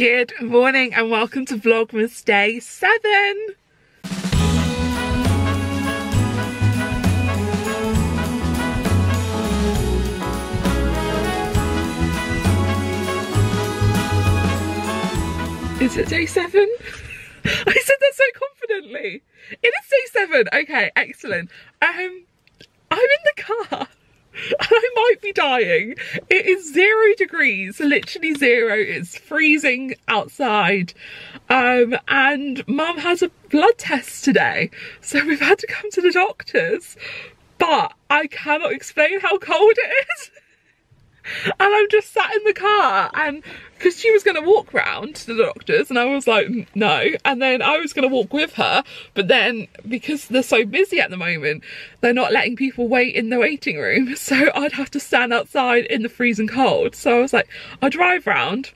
Good morning and welcome to Vlogmas Day 7. Is it day 7? I said that so confidently. It is day 7. Okay, excellent. I'm in the car. I might be dying. It is 0 degrees, literally zero. It's freezing outside. And mum has a blood test today, so we've had to come to the doctor's, but I cannot explain how cold it is. And I'm just sat in the car, and because she was going to walk round to the doctor's and I was like no, and then I was going to walk with her, but then because they're so busy at the moment they're not letting people wait in the waiting room, so I'd have to stand outside in the freezing cold. So I was like, I'll drive round.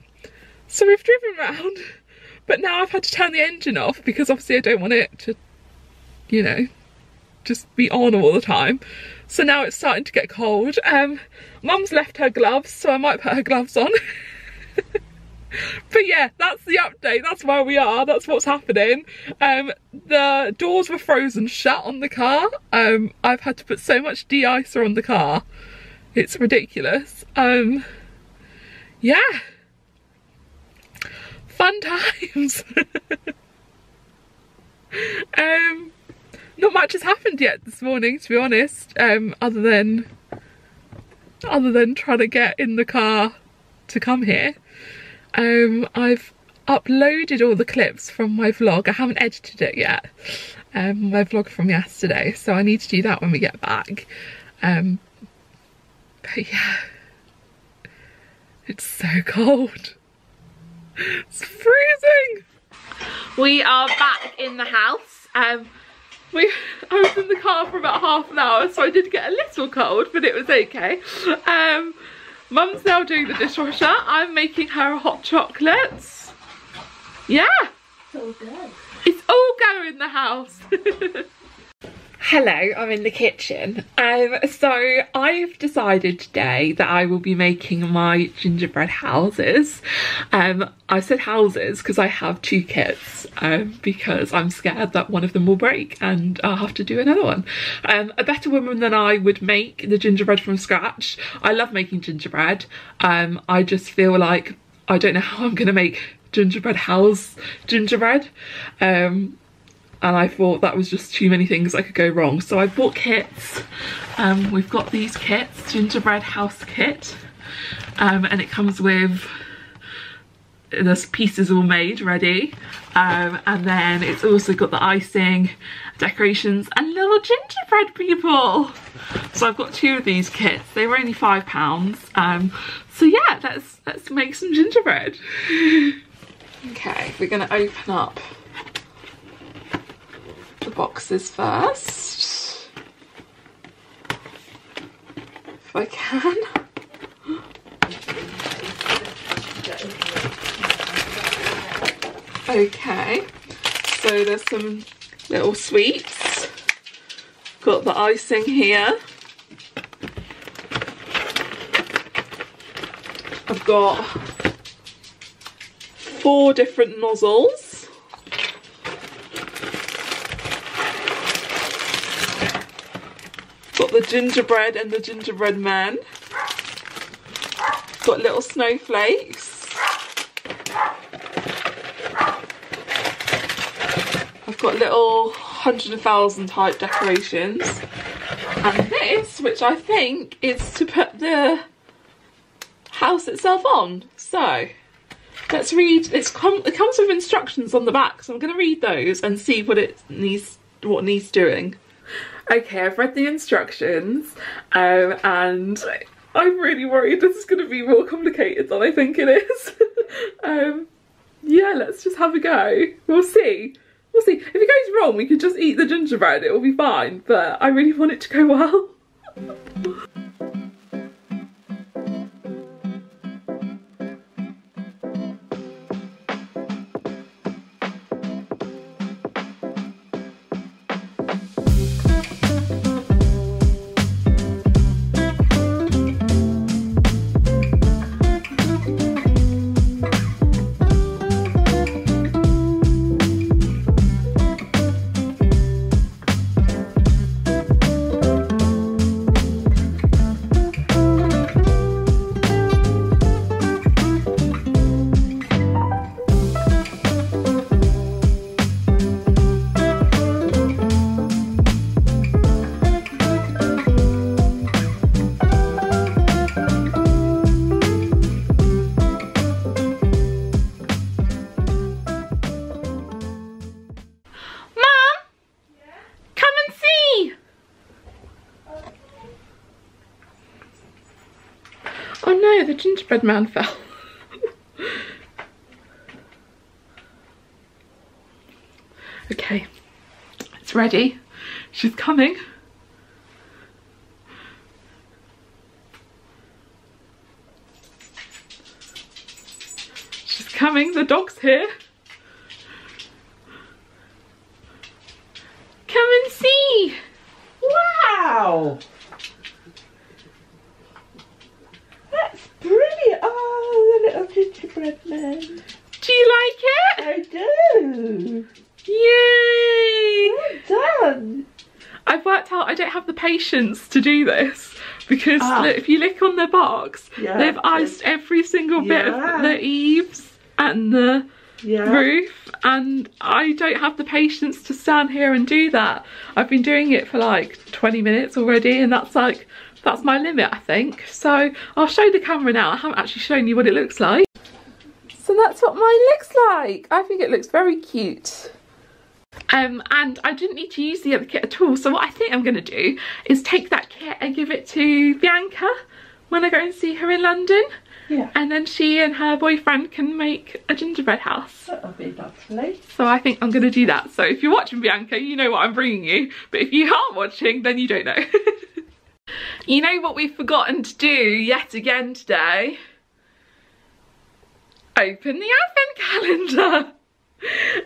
So we've driven round, but now I've had to turn the engine off because obviously I don't want it to, you know, just be on all the time. So now it's starting to get cold. Mum's left her gloves, so I might put her gloves on. But yeah, that's the update. That's where we are. That's what's happening. The doors were frozen shut on the car. I've had to put so much de-icer on the car. It's ridiculous. Yeah. Fun times. Not much has happened yet this morning, to be honest, other than trying to get in the car to come here. I've uploaded all the clips from my vlog. I haven't edited it yet, my vlog from yesterday, so I need to do that when we get back. But yeah, it's so cold. It's freezing. We are back in the house. I was in the car for about half an hour, so I did get a little cold, but it was okay. Mum's now doing the dishwasher. I'm making her hot chocolates. Yeah. It's all good. It's all go in the house. Hello, I'm in the kitchen. So I've decided today that I will be making my gingerbread houses. I said houses because I have two kits, because I'm scared that one of them will break and I'll have to do another one. A better woman than I would make the gingerbread from scratch. I love making gingerbread. I just feel like I don't know how I'm going to make gingerbread. And I thought that was just too many things that could go wrong. So I bought kits. We've got these kits, gingerbread house kit. And it comes with, this pieces all made ready. And then it's also got the icing, decorations and little gingerbread people. So I've got two of these kits. They were only £5. So yeah, let's make some gingerbread. Okay, we're gonna open up the boxes first, if I can. Okay, so there's some little sweets. Got the icing here. I've got 4 different nozzles. The gingerbread and the gingerbread man. Got little snowflakes. I've got little 100,000 type decorations. And this, which I think is to put the house itself on. So let's read. It comes with instructions on the back, so I'm going to read those and see what it needs, what needs doing. Okay, I've read the instructions, and I'm really worried this is going to be more complicated than I think it is. Yeah, let's just have a go. We'll see. We'll see. If it goes wrong, we could just eat the gingerbread. It will be fine, but I really want it to go well. the gingerbread man fell. Okay, it's ready. She's coming. She's coming, the dog's here. Come and see. Wow. That's brilliant. Oh, the little gingerbread man. Do you like it? I do. Yay! Well done! I've worked out I don't have the patience to do this because look, if you look on their box, they've iced every single bit of the eaves and the roof, and I don't have the patience to stand here and do that. I've been doing it for like 20 minutes already, and that's like, that's my limit, I think. So I'll show the camera now. I haven't actually shown you what it looks like. So that's what mine looks like. I think it looks very cute. And I didn't need to use the other kit at all, so what I think I'm going to do is take that kit and give it to Bianca when I go and see her in London, and then she and her boyfriend can make a gingerbread house. That'll be lovely. So I think I'm going to do that. So if you're watching, Bianca, you know what I'm bringing you, but if you aren't watching, then you don't know. You know what we've forgotten to do yet again today? Open the advent calendar!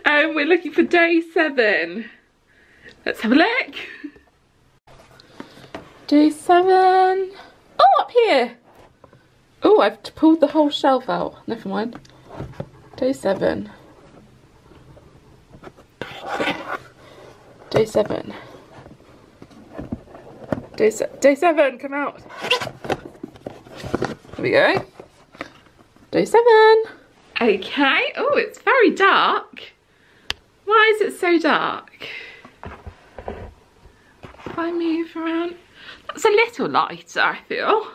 We're looking for day 7. Let's have a look. Day 7. Oh, up here. Oh, I've pulled the whole shelf out. Never mind. Day 7. Day 7. Day 7, come out. There we go. Day 7. Okay, oh, it's very dark. Why is it so dark? If I move around, that's a little lighter, I feel.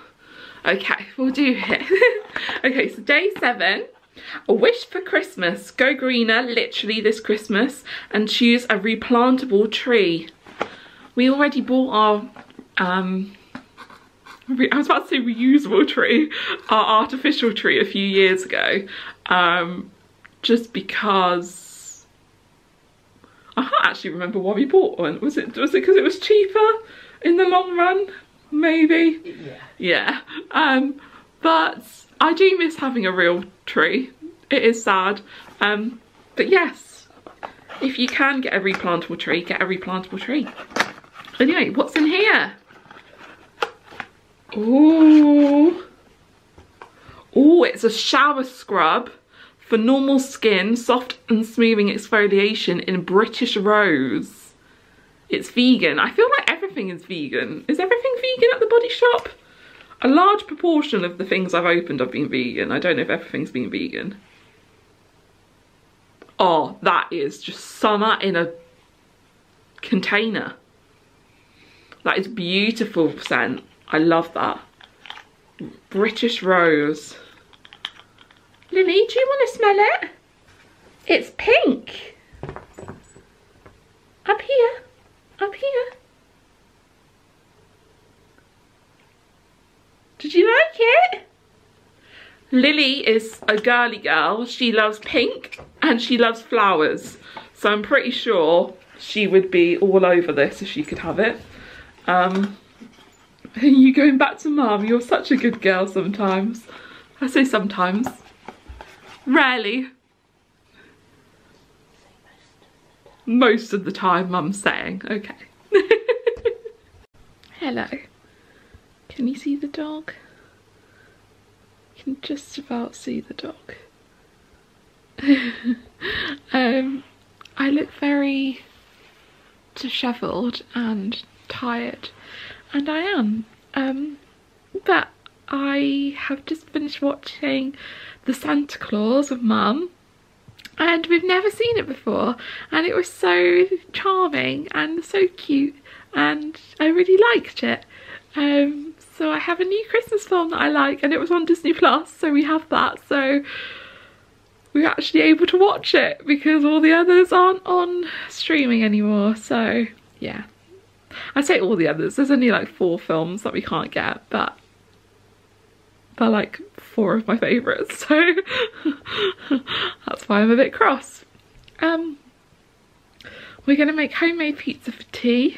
Okay, we'll do it. Okay, so day 7, a wish for Christmas. Go greener, literally this Christmas, and choose a replantable tree. We already bought our, I was about to say reusable tree, our artificial tree a few years ago, just because I can't actually remember why we bought one. Was it because it was cheaper in the long run? Maybe. Yeah. But I do miss having a real tree. It is sad. But yes, if you can get a replantable tree, get a replantable tree. Anyway, what's in here? Oh, it's a shower scrub for normal skin, soft and smoothing exfoliation in British Rose. It's vegan. I feel like everything is vegan. Is everything vegan at the Body Shop? A large proportion of the things I've opened have been vegan. I don't know if everything's been vegan. Oh, that is just summer in a container. That is beautiful scent. I love that. British Rose. Lily, do you want to smell it? It's pink. Up here. Up here. Did you like it? Lily is a girly girl. She loves pink and she loves flowers. So I'm pretty sure she would be all over this if she could have it. Are you going back to Mum? You're such a good girl sometimes. I say sometimes. Rarely. Most of the time, Mum's saying. Okay. Hello. Can you see the dog? You can just about see the dog. I look very dishevelled and tired. And I am, but I have just finished watching The Santa Claus with Mum, and we've never seen it before, and it was so charming and so cute, and I really liked it. So I have a new Christmas film that I like, and it was on Disney Plus, so we have that, so we're actually able to watch it because all the others aren't on streaming anymore, so yeah. I say all the others, there's only like 4 films that we can't get, but They're like four of my favourites, so that's why I'm a bit cross. We're going to make homemade pizza for tea,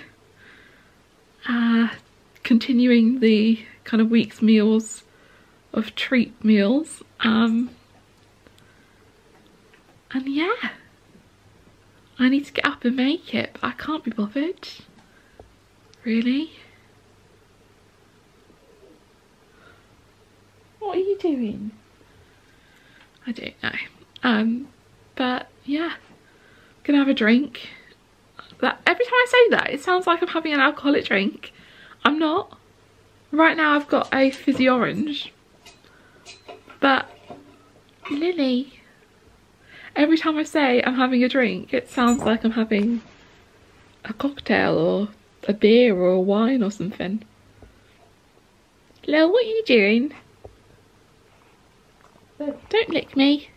continuing the kind of week's meals of treat meals, and yeah, I need to get up and make it, but I can't be bothered, really. What are you doing? I don't know. But yeah, I'm gonna have a drink. That every time I say that, it sounds like I'm having an alcoholic drink. I'm not. Right now, I've got a fizzy orange. But Lily, every time I say I'm having a drink, it sounds like I'm having a cocktail or a beer or a wine or something. Lil, what are you doing? Don't lick me.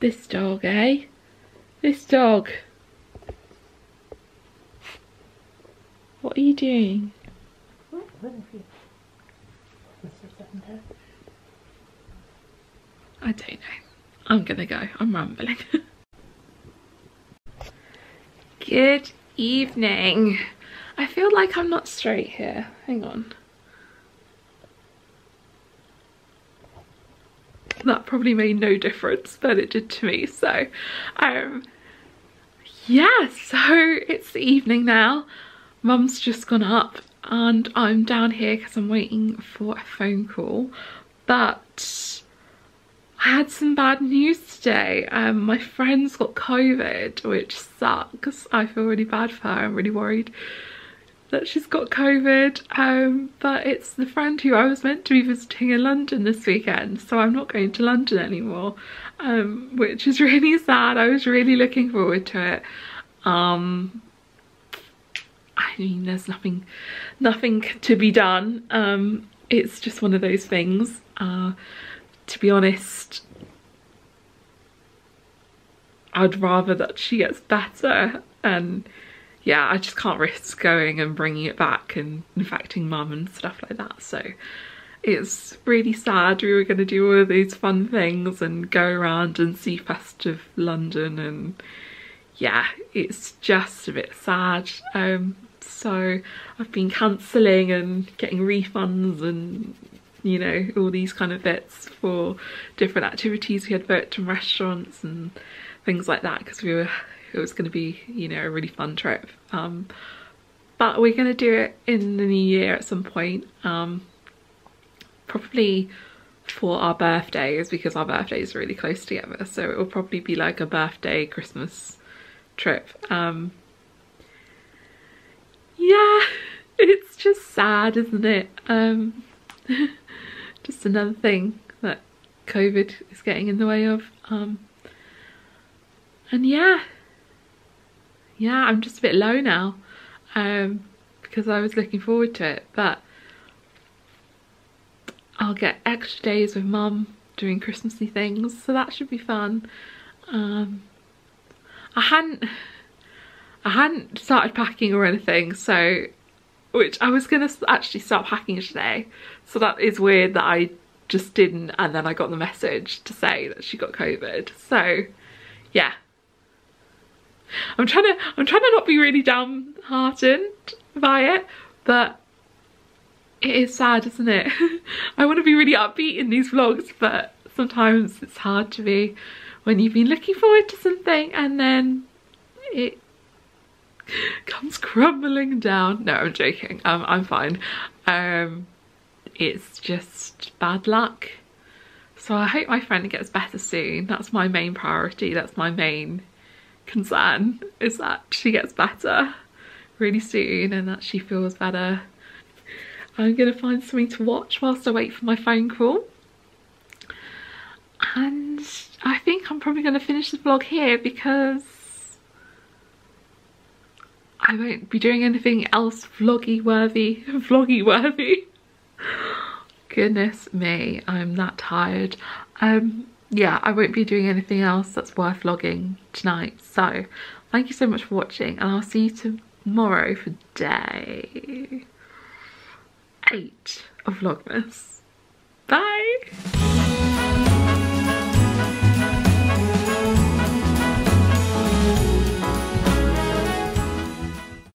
This dog, eh? This dog. What are you doing? I don't know. I'm gonna go. I'm rambling. Good evening. I feel like I'm not straight here. Hang on. That probably made no difference, but it did to me. So yeah, so it's the evening now. Mum's just gone up and I'm down here because I'm waiting for a phone call, but I had some bad news today. My friend's got COVID, which sucks. I feel really bad for her. I'm really worried that she's got COVID, but it's the friend who I was meant to be visiting in London this weekend, so I'm not going to London anymore, which is really sad. I was really looking forward to it. I mean, there's nothing to be done. It's just one of those things. To be honest, I'd rather that she gets better, and yeah, I just can't risk going and bringing it back and infecting mum and stuff like that. So it's really sad. We were going to do all of these fun things and go around and see festive London, and yeah, it's just a bit sad. So I've been cancelling and getting refunds and, you know, all these kind of bits for different activities we had booked and restaurants and things like that, because it was going to be, you know, a really fun trip. But we're going to do it in the new year at some point, probably for our birthdays, because our birthdays are really close together, so it will probably be like a birthday Christmas trip. Yeah, it's just sad, isn't it? Just another thing that COVID is getting in the way of. And yeah, I'm just a bit low now, because I was looking forward to it, but I'll get extra days with mum doing Christmassy things, so that should be fun. I hadn't started packing or anything, so, which I was gonna actually start packing today, so that is weird that I just didn't, and then I got the message to say that she got COVID, so yeah. I'm trying to not be really downhearted by it, but it is sad, isn't it? I want to be really upbeat in these vlogs, but sometimes it's hard to be when you've been looking forward to something and then it comes crumbling down. No, I'm joking. I'm fine. It's just bad luck. So I hope my friend gets better soon. That's my main priority. That's my main concern, is that she gets better really soon and that she feels better. I'm gonna find something to watch whilst I wait for my phone call, and I think I'm probably gonna finish the vlog here because I won't be doing anything else vloggy worthy. Goodness me, I'm that tired. Yeah, I won't be doing anything else that's worth vlogging tonight. So thank you so much for watching, and I'll see you tomorrow for day 8 of Vlogmas. Bye!